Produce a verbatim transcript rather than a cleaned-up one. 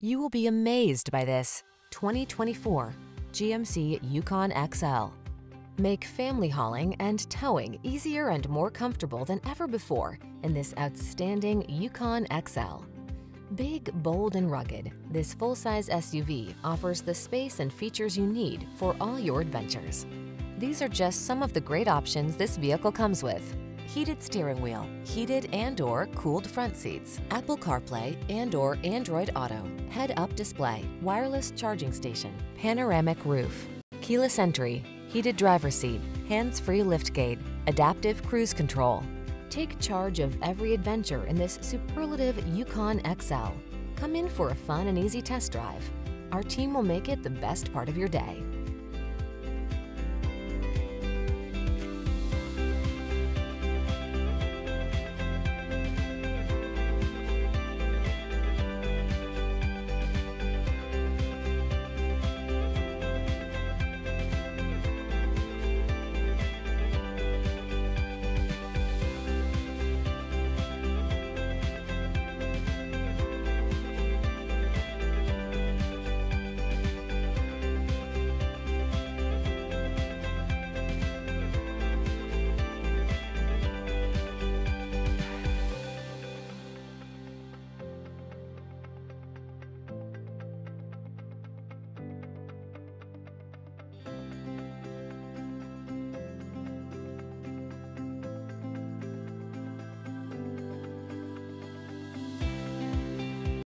You will be amazed by this twenty twenty-four G M C Yukon X L. Make family hauling and towing easier and more comfortable than ever before in this outstanding Yukon X L. Big, bold, and rugged, this full-size S U V offers the space and features you need for all your adventures. These are just some of the great options this vehicle comes with: heated steering wheel, heated and/or cooled front seats, Apple CarPlay and/or Android Auto, head-up display, wireless charging station, panoramic roof, keyless entry, heated driver's seat, hands-free liftgate, adaptive cruise control. Take charge of every adventure in this superlative Yukon X L. Come in for a fun and easy test drive. Our team will make it the best part of your day.